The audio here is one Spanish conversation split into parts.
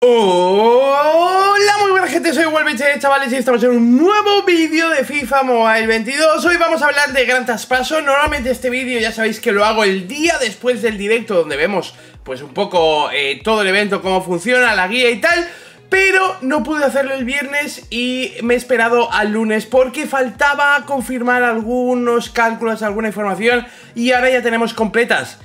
Hola, muy buena gente, soy WolvieHD, chavales, y estamos en un nuevo vídeo de FIFA Mobile 22. Hoy vamos a hablar de gran traspaso. Normalmente este vídeo ya sabéis que lo hago el día después del directo, donde vemos pues un poco todo el evento, cómo funciona, la guía y tal. Pero no pude hacerlo el viernes y me he esperado al lunes porque faltaba confirmar algunos cálculos, alguna información, y ahora ya tenemos completas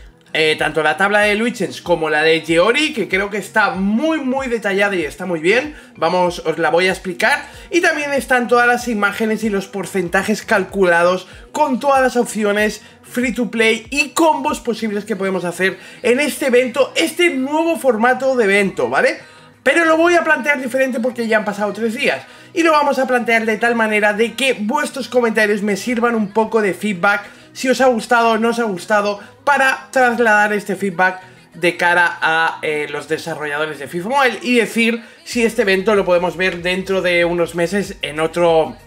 tanto la tabla de Luchens como la de Georik, que creo que está muy detallada y está muy bien. Vamos, os la voy a explicar. Y también están todas las imágenes y los porcentajes calculados con todas las opciones free to play y combos posibles que podemos hacer en este evento, este nuevo formato de evento, ¿vale? Pero lo voy a plantear diferente porque ya han pasado 3 días, y lo vamos a plantear de tal manera de que vuestros comentarios me sirvan un poco de feedback, si os ha gustado o no os ha gustado, para trasladar este feedback de cara a los desarrolladores de FIFA Mobile y decir si este evento lo podemos ver dentro de unos meses en otro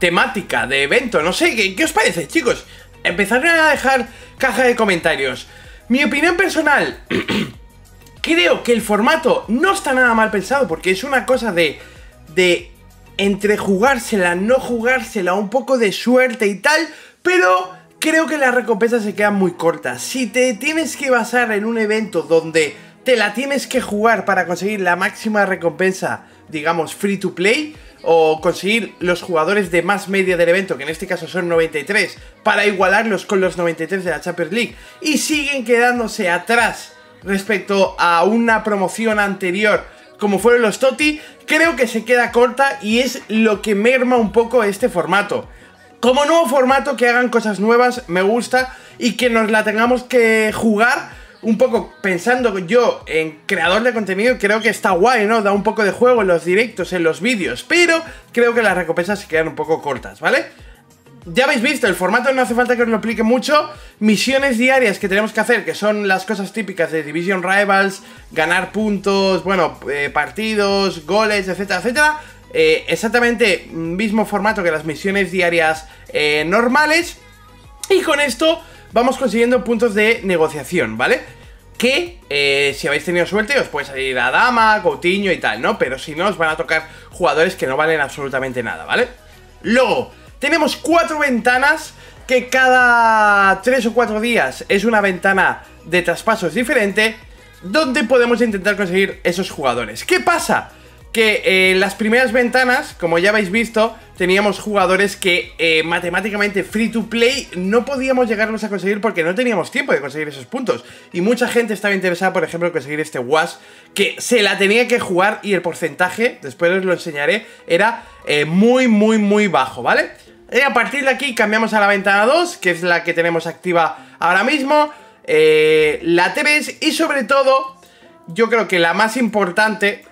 temática de evento. No sé, ¿qué os parece, chicos? Empezaré a dejar caja de comentarios. Mi opinión personal... Creo que el formato no está nada mal pensado, porque es una cosa de entre jugársela, no jugársela, un poco de suerte y tal, pero creo que las recompensas se quedan muy cortas. Si te tienes que basar en un evento donde te la tienes que jugar para conseguir la máxima recompensa, digamos, free to play, o conseguir los jugadores de más media del evento, que en este caso son 93, para igualarlos con los 93 de la Champions League, y siguen quedándose atrás respecto a una promoción anterior como fueron los Toti, creo que se queda corta y es lo que merma un poco este formato. Como nuevo formato, que hagan cosas nuevas, me gusta, y que nos la tengamos que jugar un poco pensando yo en creador de contenido, creo que está guay, ¿no? Da un poco de juego en los directos, en los vídeos, pero creo que las recompensas se quedan un poco cortas, ¿vale? Ya habéis visto, el formato no hace falta que os lo explique mucho. Misiones diarias que tenemos que hacer, que son las cosas típicas de Division Rivals, ganar puntos, bueno, partidos, goles, etcétera, etcétera. Exactamente mismo formato que las misiones diarias normales. Y con esto vamos consiguiendo puntos de negociación, ¿vale? Que si habéis tenido suerte os puede salir Adama, Coutinho y tal, ¿no? Pero si no, os van a tocar jugadores que no valen absolutamente nada, ¿vale? Luego... tenemos 4 ventanas, que cada 3 o 4 días es una ventana de traspasos diferente, donde podemos intentar conseguir esos jugadores. ¿Qué pasa? Que en las primeras ventanas, como ya habéis visto, teníamos jugadores que matemáticamente free to play no podíamos llegarnos a conseguir porque no teníamos tiempo de conseguir esos puntos. Y mucha gente estaba interesada, por ejemplo, en conseguir este Wash, que se la tenía que jugar, y el porcentaje, después os lo enseñaré, era muy bajo, ¿vale? Y a partir de aquí cambiamos a la ventana 2, que es la que tenemos activa ahora mismo, la 3 y sobre todo... yo creo que la más importante,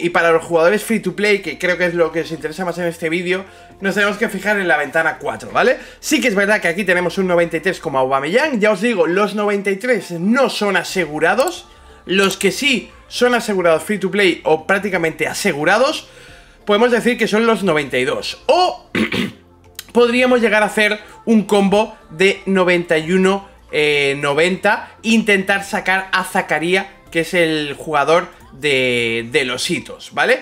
y para los jugadores free to play, que creo que es lo que os interesa más en este vídeo, nos tenemos que fijar en la ventana 4, ¿vale? Sí que es verdad que aquí tenemos un 93 como Aubameyang. Ya os digo, los 93 no son asegurados. Los que sí son asegurados free to play, o prácticamente asegurados, podemos decir que son los 92. O podríamos llegar a hacer un combo de 91-90, intentar sacar a Zacarías, que es el jugador de los hitos, ¿vale?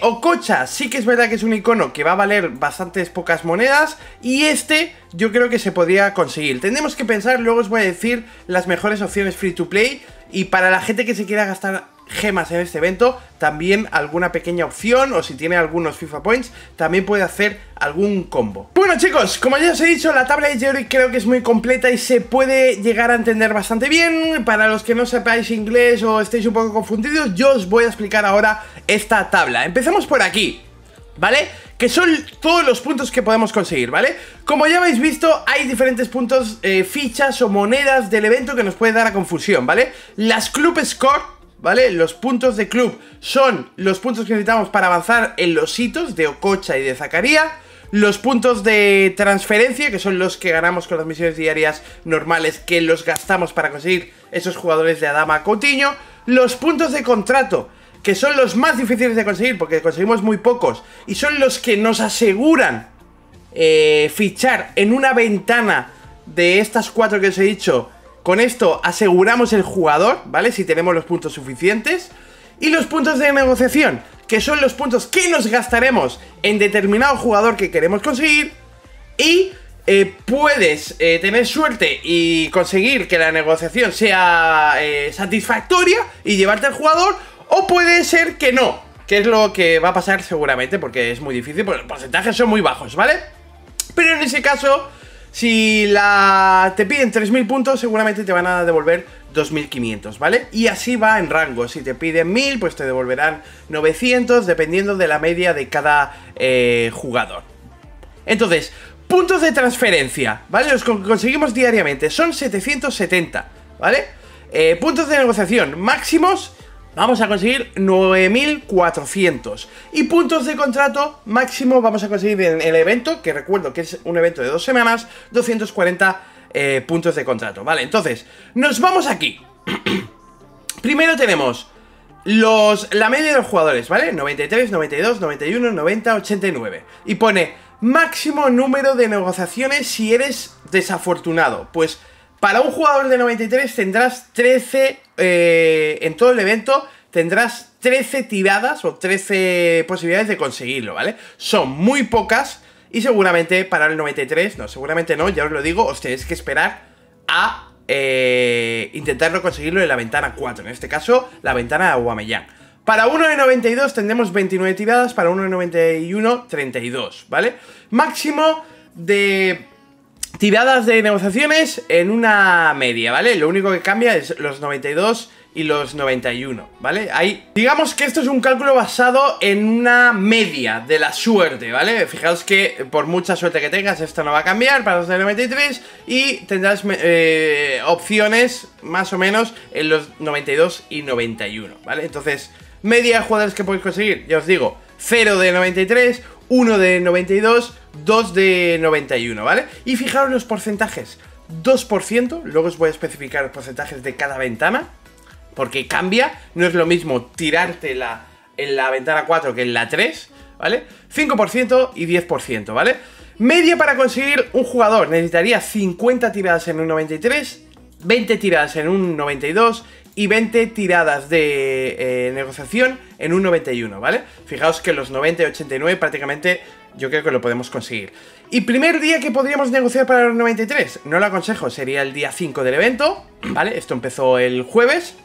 Okocha sí que es verdad que es un icono que va a valer bastantes pocas monedas, y este yo creo que se podría conseguir. Tendremos que pensar, luego os voy a decir las mejores opciones free to play, y para la gente que se quiera gastar gemas en este evento, también alguna pequeña opción, o si tiene algunos FIFA Points, también puede hacer algún combo. Bueno, chicos, como ya os he dicho, la tabla de Georik creo que es muy completa y se puede llegar a entender bastante bien. Para los que no sepáis inglés o estéis un poco confundidos, yo os voy a explicar ahora esta tabla. Empezamos por aquí, ¿vale? Que son todos los puntos que podemos conseguir, ¿vale? Como ya habéis visto, hay diferentes puntos, fichas o monedas del evento que nos puede dar a confusión, ¿vale? Las Club Score, ¿vale? Los puntos de club son los puntos que necesitamos para avanzar en los hitos de Okocha y de Zacarías. Los puntos de transferencia, que son los que ganamos con las misiones diarias normales, que los gastamos para conseguir esos jugadores de Adama Cotiño. Los puntos de contrato, que son los más difíciles de conseguir porque conseguimos muy pocos, y son los que nos aseguran fichar en una ventana de estas 4 que os he dicho, Con esto aseguramos el jugador, ¿vale? Si tenemos los puntos suficientes. Y los puntos de negociación, que son los puntos que nos gastaremos en determinado jugador que queremos conseguir. Y puedes tener suerte y conseguir que la negociación sea satisfactoria y llevarte al jugador. O puede ser que no, que es lo que va a pasar seguramente, porque es muy difícil, porque los porcentajes son muy bajos, ¿vale? Pero en ese caso, si te piden 3.000 puntos, seguramente te van a devolver 2.500, ¿vale? Y así va en rango. Si te piden 1.000, pues te devolverán 900, dependiendo de la media de cada jugador. Entonces, puntos de transferencia, ¿vale? Los conseguimos diariamente, son 770, ¿vale? Puntos de negociación máximos, vamos a conseguir 9.400. Y puntos de contrato máximo vamos a conseguir en el evento, que recuerdo que es un evento de 2 semanas, 240 puntos de contrato, ¿vale? Entonces, nos vamos aquí. Primero tenemos la media de los jugadores, ¿vale? 93, 92, 91, 90, 89. Y pone máximo número de negociaciones si eres desafortunado. Pues para un jugador de 93 tendrás 13, en todo el evento tendrás 13 tiradas o 13 posibilidades de conseguirlo, ¿vale? Son muy pocas y seguramente para el 93, no, seguramente no, ya os lo digo, os tenéis que esperar a intentarlo conseguirlo en la ventana 4, en este caso la ventana de Aubameyang. Para uno de 92 tendremos 29 tiradas, para uno de 91, 32, ¿vale? Máximo de tiradas de negociaciones en una media, ¿vale? Lo único que cambia es los 92 y los 91, ¿vale? Ahí, digamos que esto es un cálculo basado en una media de la suerte, ¿vale? Fijaos que por mucha suerte que tengas, esto no va a cambiar para los de 93 y tendrás opciones más o menos en los 92 y 91, ¿vale? Entonces, media de jugadores que podéis conseguir, ya os digo, 0 de 93, 1 de 92, 2 de 91, ¿vale? Y fijaros los porcentajes, 2%, luego os voy a especificar los porcentajes de cada ventana, porque cambia, no es lo mismo tirártela en la ventana 4 que en la 3, ¿vale? 5% y 10%, ¿vale? Media para conseguir un jugador, necesitaría 50 tiradas en un 93, 20 tiradas en un 92 y 20 tiradas de negociación en un 91, ¿vale? Fijaos que los 90 y 89 prácticamente yo creo que lo podemos conseguir. Y primer día que podríamos negociar para los 93, no lo aconsejo, sería el día 5 del evento, ¿vale? Esto empezó el jueves.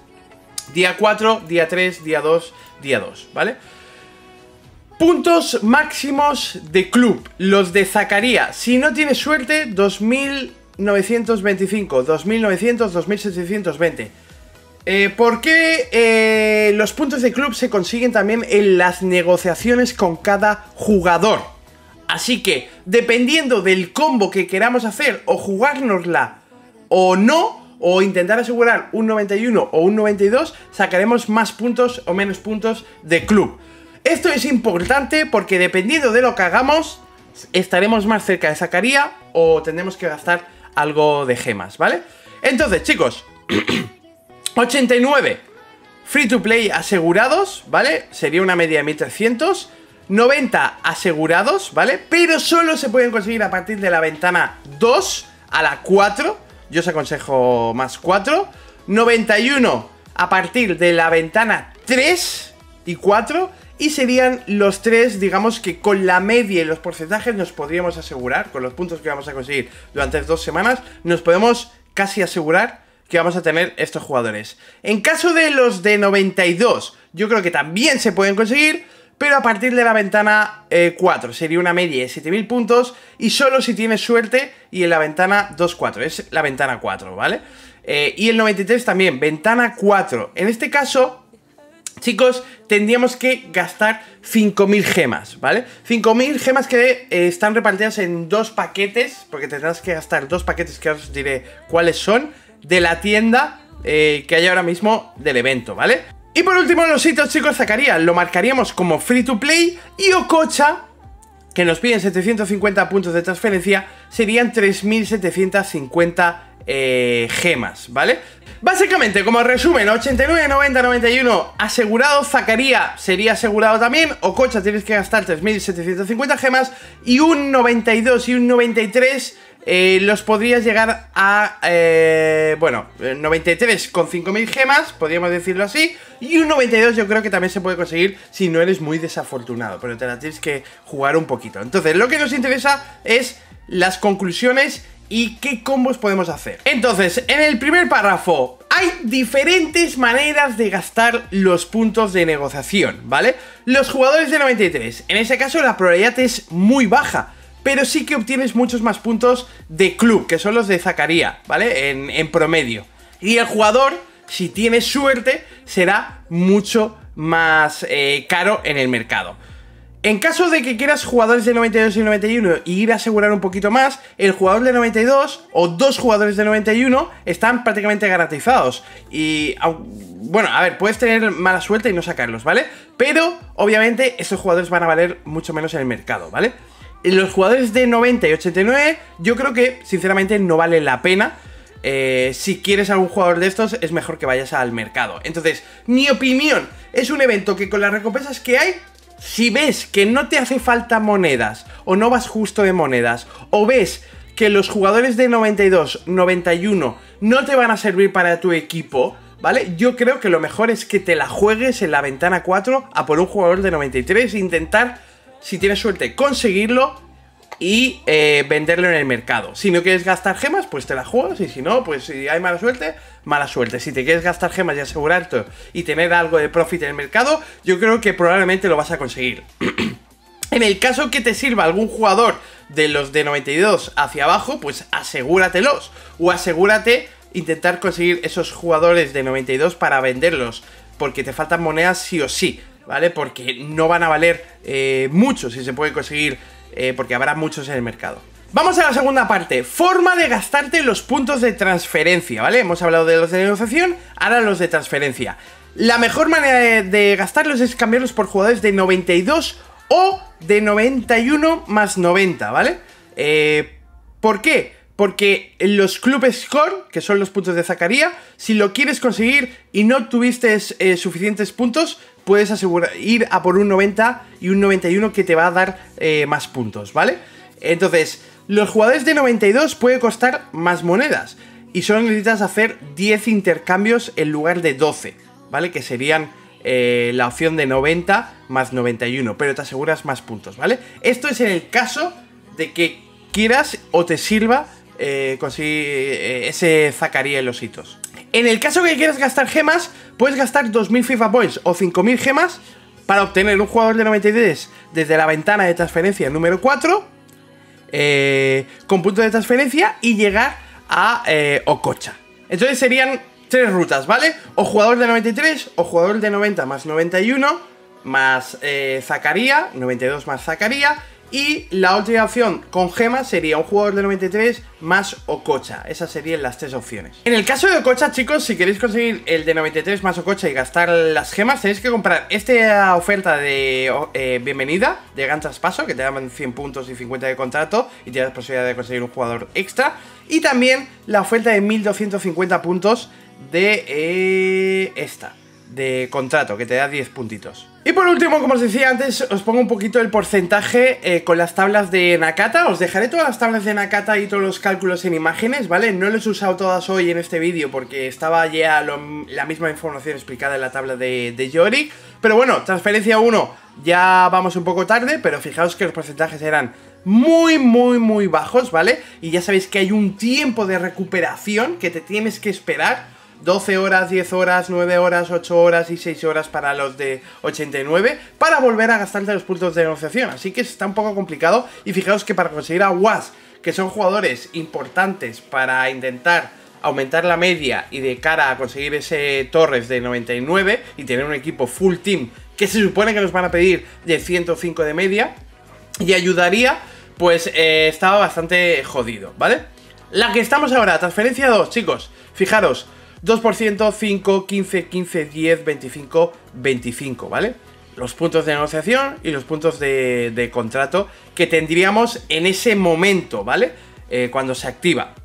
Día 4, día 3, día 2, día 2, ¿vale? Puntos máximos de club, los de Zakaria. Si no tienes suerte, 2.925, 2.900, 2.720. ¿Por qué los puntos de club se consiguen también en las negociaciones con cada jugador? Así que, dependiendo del combo que queramos hacer, o jugárnosla o no, o intentar asegurar un 91 o un 92, sacaremos más puntos o menos puntos de club. Esto es importante porque dependiendo de lo que hagamos, estaremos más cerca de Zacarías o tendremos que gastar algo de gemas, ¿vale? Entonces, chicos, 89 free to play asegurados, ¿vale? Sería una media de 1300. 90 asegurados, ¿vale? Pero solo se pueden conseguir a partir de la ventana 2 a la 4. Yo os aconsejo más 4. 91 a partir de la ventana 3 y 4. Y serían los 3, digamos que con la media y los porcentajes nos podríamos asegurar, con los puntos que vamos a conseguir durante 2 semanas, nos podemos casi asegurar que vamos a tener estos jugadores. En caso de los de 92, yo creo que también se pueden conseguir, pero a partir de la ventana 4 sería una media de 7.000 puntos y solo si tienes suerte y en la ventana 2-4, es la ventana 4, ¿vale? Y el 93 también, ventana 4. En este caso, chicos, tendríamos que gastar 5.000 gemas, ¿vale? 5.000 gemas que están repartidas en 2 paquetes, porque tendrás que gastar 2 paquetes que os diré cuáles son, de la tienda que hay ahora mismo del evento, ¿vale? Y por último, los sitios, chicos, Zacarías lo marcaríamos como free to play y Okocha, que nos piden 750 puntos de transferencia, serían 3.750 gemas, ¿vale? Básicamente, como resumen, 89, 90, 91 asegurado, Zacarías sería asegurado también, Okocha tienes que gastar 3.750 gemas y un 92 y un 93 los podrías llegar a, bueno, 93 con 5.000 gemas, podríamos decirlo así. Y un 92 yo creo que también se puede conseguir si no eres muy desafortunado, pero te la tienes que jugar un poquito. Entonces lo que nos interesa es las conclusiones y qué combos podemos hacer. Entonces, en el primer párrafo hay diferentes maneras de gastar los puntos de negociación, ¿vale? Los jugadores de 93, en ese caso la probabilidad es muy baja, pero sí que obtienes muchos más puntos de club, que son los de Zakaria, ¿vale? En promedio. Y el jugador, si tiene suerte, será mucho más caro en el mercado. En caso de que quieras jugadores de 92 y 91 y ir a asegurar un poquito más, el jugador de 92 o dos jugadores de 91 están prácticamente garantizados. Y, bueno, a ver, puedes tener mala suerte y no sacarlos, ¿vale? Pero, obviamente, estos jugadores van a valer mucho menos en el mercado, ¿vale? Los jugadores de 90 y 89 yo creo que, sinceramente, no vale la pena. Si quieres a un jugador de estos, es mejor que vayas al mercado. Entonces, mi opinión, es un evento que con las recompensas que hay, si ves que no te hace falta monedas, o no vas justo de monedas, o ves que los jugadores de 92, 91 no te van a servir para tu equipo, ¿vale? Yo creo que lo mejor es que te la juegues en la ventana 4 a por un jugador de 93 e intentar, si tienes suerte, conseguirlo y venderlo en el mercado. Si no quieres gastar gemas, pues te la juegas, y si no, pues si hay mala suerte, mala suerte. Si te quieres gastar gemas y asegurarte y tener algo de profit en el mercado, yo creo que probablemente lo vas a conseguir. En el caso que te sirva algún jugador de los de 92 hacia abajo, pues asegúratelos, o asegúrate intentar conseguir esos jugadores de 92 para venderlos, porque te faltan monedas sí o sí, ¿vale? Porque no van a valer mucho si se puede conseguir, porque habrá muchos en el mercado. Vamos a la segunda parte, forma de gastarte los puntos de transferencia, ¿vale? Hemos hablado de los de negociación, ahora los de transferencia. La mejor manera de gastarlos es cambiarlos por jugadores de 92 o de 91 más 90, ¿vale? ¿Por qué? Porque los Club Score, que son los puntos de Zacarías, si lo quieres conseguir y no tuviste suficientes puntos, puedes asegurar ir a por un 90 y un 91 que te va a dar más puntos, ¿vale? Entonces, los jugadores de 92 puede costar más monedas y solo necesitas hacer 10 intercambios en lugar de 12, ¿vale? Que serían la opción de 90 más 91, pero te aseguras más puntos, ¿vale? Esto es en el caso de que quieras o te sirva conseguir ese Zacarías en los hitos. En el caso que quieras gastar gemas, puedes gastar 2000 FIFA Points o 5000 gemas para obtener un jugador de 93 desde la ventana de transferencia número 4 con puntos de transferencia y llegar a Okocha. Entonces serían tres rutas, ¿vale? O jugador de 93 o jugador de 90 más 91 más Zacarías, 92 más Zacarías. Y la última opción con gemas sería un jugador de 93 más Okocha. Esas serían las tres opciones. En el caso de Okocha, chicos, si queréis conseguir el de 93 más Okocha y gastar las gemas, tenéis que comprar esta oferta de bienvenida, de gran traspaso, que te dan 100 puntos y 50 de contrato y tienes posibilidad de conseguir un jugador extra. Y también la oferta de 1250 puntos de esta, de contrato, que te da 10 puntitos. Y por último, como os decía antes, os pongo un poquito el porcentaje con las tablas de Nakata. Os dejaré todas las tablas de Nakata y todos los cálculos en imágenes, ¿vale? No los he usado todas hoy en este vídeo porque estaba ya la misma información explicada en la tabla de Georik. Pero bueno, transferencia 1 ya vamos un poco tarde, pero fijaos que los porcentajes eran muy, muy, muy bajos, ¿vale? Y ya sabéis que hay un tiempo de recuperación que te tienes que esperar. 12 horas, 10 horas, 9 horas, 8 horas y 6 horas para los de 89 para volver a gastarte los puntos de negociación. Así que está un poco complicado. Y fijaos que para conseguir a Wash, que son jugadores importantes para intentar aumentar la media y de cara a conseguir ese Torres de 99 y tener un equipo full team que se supone que nos van a pedir de 105 de media y ayudaría, pues estaba bastante jodido, ¿vale? La que estamos ahora, transferencia 2, chicos, fijaros, 2%, 5, 15, 15, 10, 25, 25, ¿vale? Los puntos de negociación y los puntos de contrato que tendríamos en ese momento, ¿vale? Cuando se activa.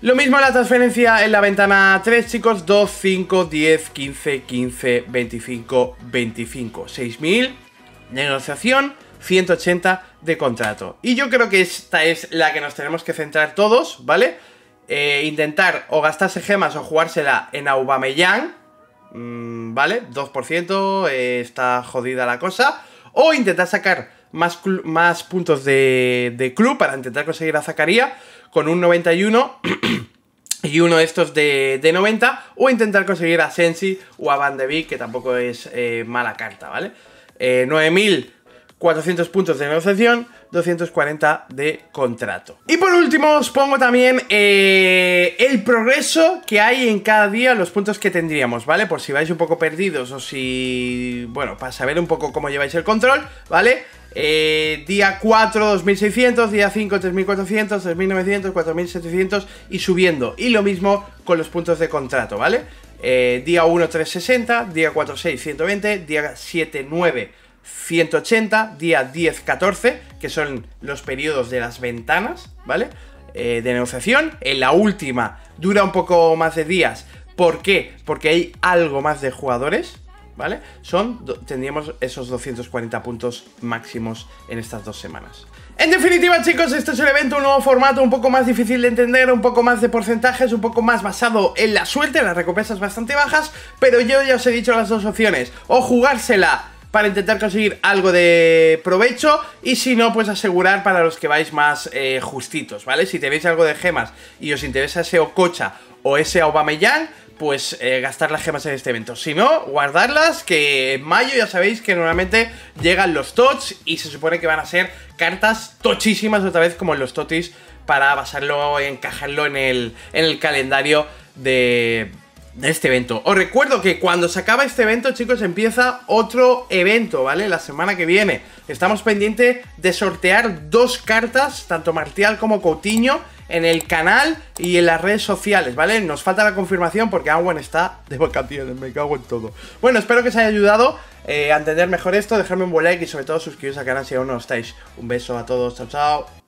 Lo mismo en la transferencia en la ventana 3, chicos. 2, 5, 10, 15, 15, 25, 25. 6000, negociación, 180 de contrato. Y yo creo que esta es la que nos tenemos que centrar todos, ¿vale? Intentar o gastarse gemas o jugársela en Aubameyang, ¿vale? 2%, está jodida la cosa. O intentar sacar más puntos de club para intentar conseguir a Zakaria con un 91 y uno de estos de 90. O intentar conseguir a Sensi o a Van de Beek, que tampoco es mala carta, ¿vale? 9.400 puntos de negociación, 240 de contrato. Y por último os pongo también el progreso que hay en cada día, los puntos que tendríamos, ¿vale? Por si vais un poco perdidos o si... bueno, para saber un poco cómo lleváis el control, ¿vale? Día 4, 2.600, día 5, 3.400, 3.900, 4.700 y subiendo. Y lo mismo con los puntos de contrato, ¿vale? Día 1, 360, día 4, 6, 120, día 7, 9, 180, día 10, 14, que son los periodos de las ventanas, ¿vale? De negociación. En la última dura un poco más de días. ¿Por qué? Porque hay algo más de jugadores, ¿vale? Tendríamos esos 240 puntos máximos en estas dos semanas. En definitiva, chicos, este es el evento, un nuevo formato, un poco más difícil de entender, un poco más de porcentajes, un poco más basado en la suerte, en las recompensas bastante bajas. Pero yo ya os he dicho las dos opciones: o jugársela para intentar conseguir algo de provecho, y si no, pues asegurar para los que vais más justitos, ¿vale? Si tenéis algo de gemas y os interesa ese Okocha o ese Aubameyang, pues gastar las gemas en este evento. Si no, guardarlas, que en mayo ya sabéis que normalmente llegan los Tots y se supone que van a ser cartas tochísimas otra vez, como en los Totis, para basarlo, encajarlo en el calendario de este evento. Os recuerdo que cuando se acaba este evento, chicos, empieza otro evento, ¿vale? La semana que viene estamos pendientes de sortear dos cartas, tanto Martial como Coutinho, en el canal y en las redes sociales, ¿vale? Nos falta la confirmación porque Awan está de vacaciones, me cago en todo. Bueno, espero que os haya ayudado a entender mejor esto. Dejadme un buen like y sobre todo suscribiros al canal si aún no lo estáis. Un beso a todos, chao, chao.